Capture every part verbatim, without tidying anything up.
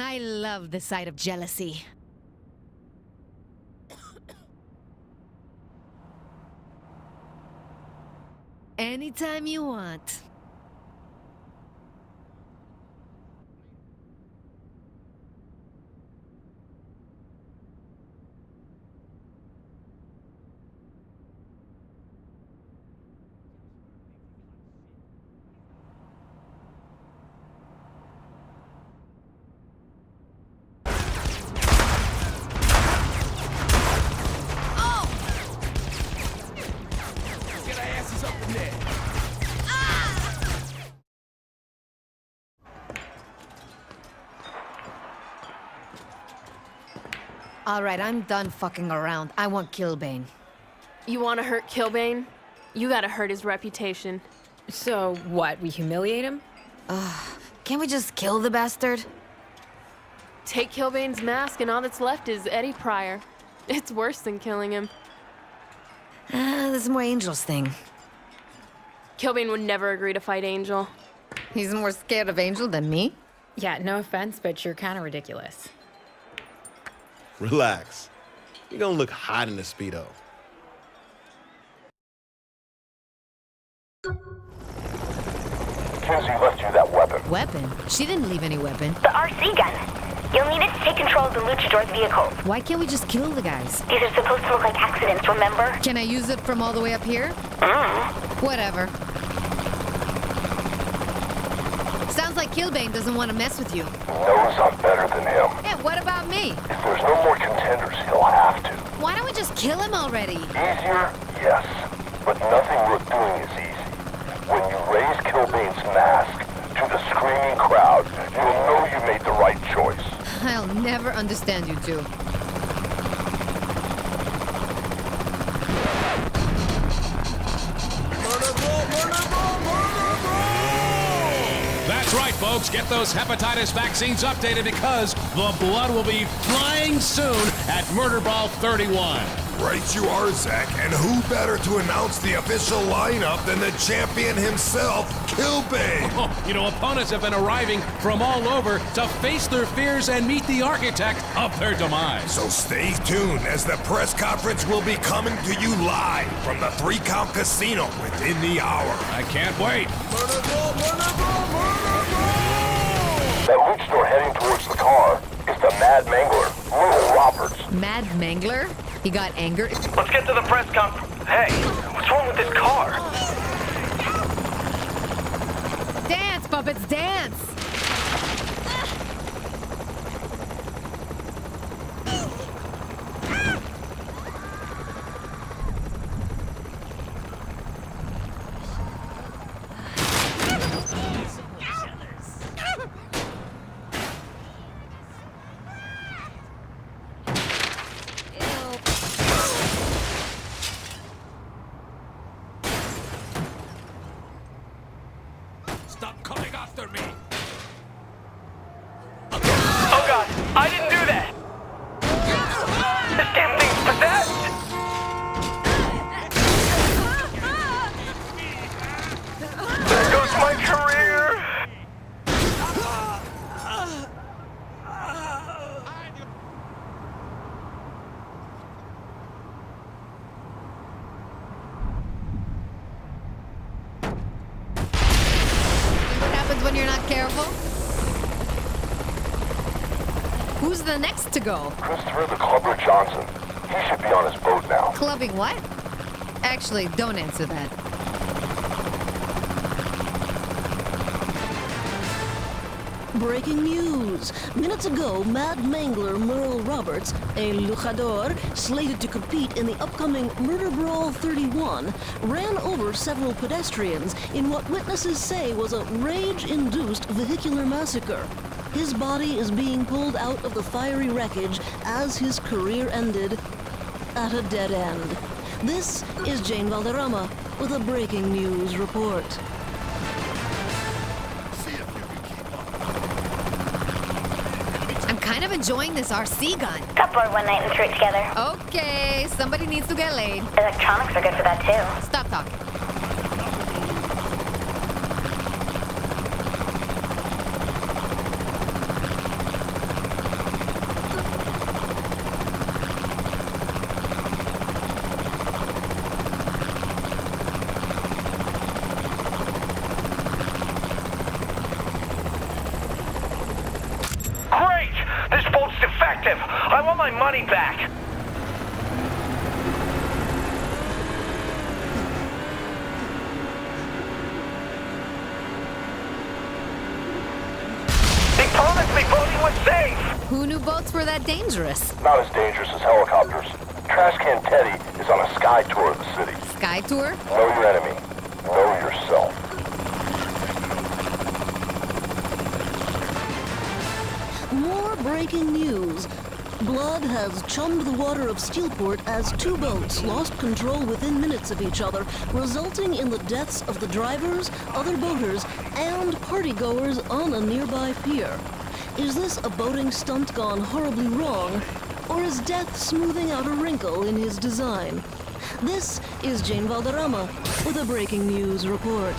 I love the sight of jealousy. Anytime you want. Alright, I'm done fucking around. I want Killbane. You wanna hurt Killbane? You gotta hurt his reputation. So, what, we humiliate him? Ugh, can't we just kill the bastard? Take Killbane's mask and all that's left is Eddie Pryor. It's worse than killing him. Uh, this is more Angel's thing. Killbane would never agree to fight Angel. He's more scared of Angel than me? Yeah, no offense, but you're kinda ridiculous. Relax. You don't look hot in the Speedo. Kinzie left you that weapon. Weapon? She didn't leave any weapon. The R C gun. You'll need it to take control of the luchador's vehicle. Why can't we just kill the guys? These are supposed to look like accidents, remember? Can I use it from all the way up here? Mm. Whatever. Sounds like Killbane doesn't want to mess with you. Knows I'm better than him. Yeah, what about me? If there's no more contenders, he'll have to. Why don't we just kill him already? Easier, yes. But nothing worth doing is easy. When you raise Killbane's mask to the screaming crowd, you'll know you made the right choice. I'll never understand you two. That's right, folks. Get those hepatitis vaccines updated because the blood will be flying soon at Murderball thirty-one. Right you are, Zach. And who better to announce the official lineup than the champion himself, Killbane? Oh, you know, opponents have been arriving from all over to face their fears and meet the architect of their demise. So stay tuned as the press conference will be coming to you live from the Three Count Casino within the hour. I can't wait. Murderball, Murderball, Murderball! That luchador heading towards the car is the Mad Mangler, Little Roberts. Mad Mangler? He got anger? Let's get to the press comp. Hey, what's wrong with this car? Dance, puppets, dance! The next to go. Christopher the Clubber Johnson. He should be on his boat now. Clubbing what? Actually, don't answer that. Breaking news. Minutes ago, Mad Mangler Merle Roberts, a luchador slated to compete in the upcoming Murderball thirty-one, ran over several pedestrians in what witnesses say was a rage-induced vehicular massacre. His body is being pulled out of the fiery wreckage as his career ended at a dead end. This is Jane Valderrama with a breaking news report. I'm kind of enjoying this R C gun. Got bored one night and threw it together. Okay, somebody needs to get laid. Electronics are good for that too. Stop talking. detective! I want my money back! They promised me boating was safe! Who knew boats were that dangerous? Not as dangerous as helicopters. Trashcan Teddy is on a sky tour of the city. Sky tour? Know your enemy. Know yourself. More breaking news. Blood has chummed the water of Steelport as two boats lost control within minutes of each other, resulting in the deaths of the drivers, other boaters, and partygoers on a nearby pier. Is this a boating stunt gone horribly wrong, or is death smoothing out a wrinkle in his design? This is Jane Valderrama with a breaking news report.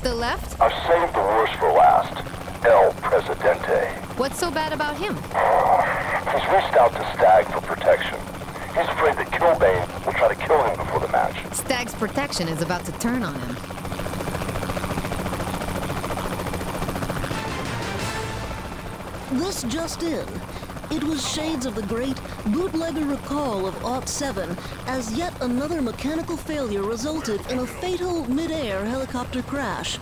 Still left? I've saved the worst for last. El Presidente. What's so bad about him? He's reached out to STAG for protection. He's afraid that Killbane will try to kill him before the match. STAG's protection is about to turn on him. This just in. It was shades of the great bootlegger recall of A U T seven as yet another mechanical failure resulted in a fatal mid-air helicopter crash.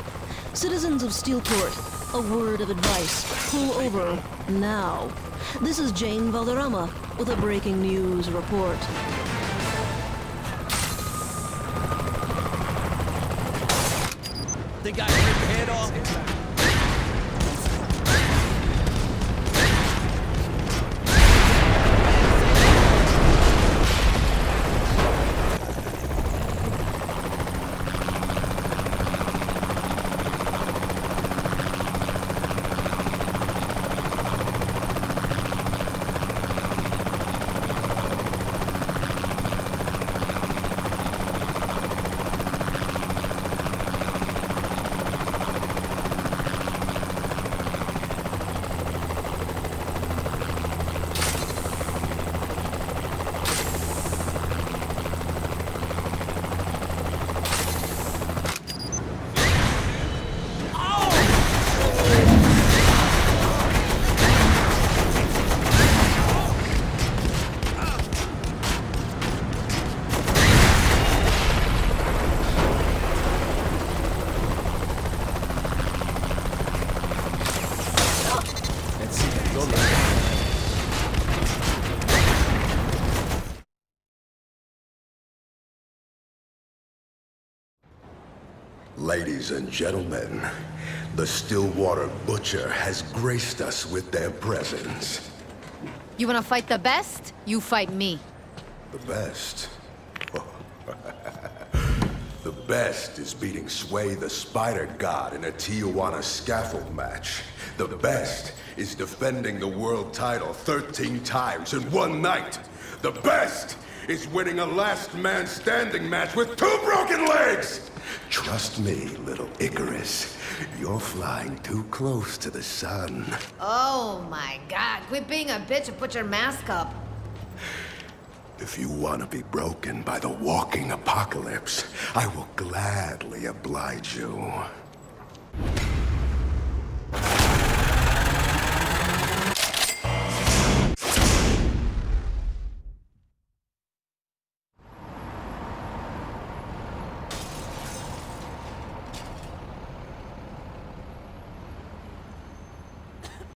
Citizens of Steelport, a word of advice, pull over now. This is Jane Valderrama with a breaking news report. The guy ripped the head off. Ladies and gentlemen, the Stillwater Butcher has graced us with their presence. You want to fight the best? You fight me. The best? The best is beating Sway the Spider God in a Tijuana scaffold match. The best is defending the world title thirteen times in one night. The best is winning a last man standing match with two broken legs! Trust me, little Icarus. You're flying too close to the sun. Oh my God, quit being a bitch and put your mask up. If you want to be broken by the walking apocalypse, I will gladly oblige you.